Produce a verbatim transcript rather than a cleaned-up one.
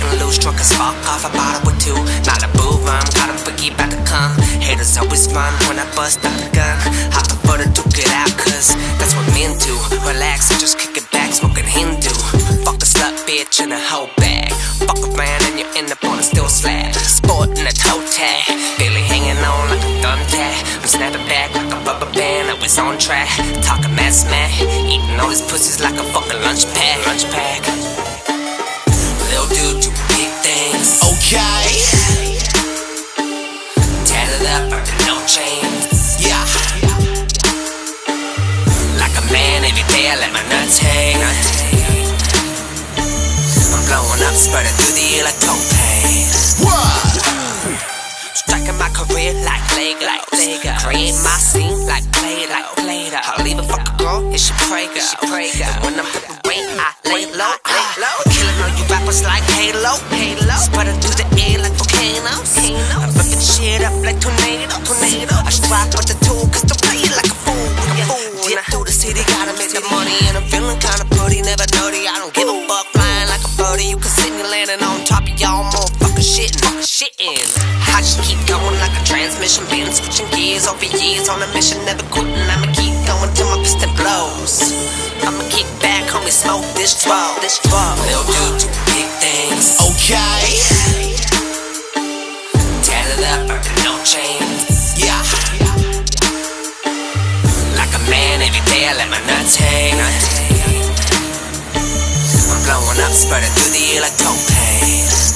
getting loose, truck is fuck off, I bought it with two, not a boo rhyme, got a boogie about to come, haters always mine when I bust out the gun, hop the butter to get out, cause that's what men do, relax, I just kick it back, smoking Hindu, fuck a slut bitch in a hoe bag, fuck a man and you end up on a steel slab, sporting a toe tag, barely hanging on like a thumbtack, I'm snapping back like a rubber band, always on track, talking mad smack, eating all these pussies like a fucking lunch pack, lunch pack. Dude, do big things. Okay. Tatted up, rockin' no chains. Yeah. Like a man every day, I let my nuts hang. I'm blowing up, spurting through the air like propane. What? Striking my career like Legos. Create my scene like Play-Doh. Like Play-Doh. I'll leave a fucking girl, it's your prego. And when I'm preparing, I lay low. Lay low. Rappers like Halo, Halo. Spreading through the air like volcanoes. I fucking shit up like tornado, tornado. I strike with the tool, cause the play like a fool, like a fool. Dip through the city, gotta make the money. And I'm feeling kinda pretty, never dirty. I don't give a fuck, flying like a birdie. You can see me landing on top of y'all motherfucking shittin', shittin'. I just keep going like a transmission. Been switching gears over years on a mission, never quitting. I'ma keep going till my piston blows. I'ma kick back, homie, smoke this twelve, this twelve. Little dude, too. Okay. Tatted up, rockin' no chains. Yeah. Like a man every day, I let my nuts hang. I'm blowing up, spreading through the air like propane.